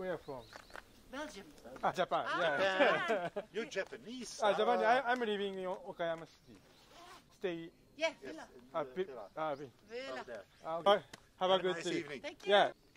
Where are you from? Belgium. Ah, Japan. Ah, yeah. Japan. You're Japanese. Ah, Japan. I'm living in Okayama City. Stay. Yeah, villa. Villa. Villa. Have a good nice evening. Thank you. Yeah.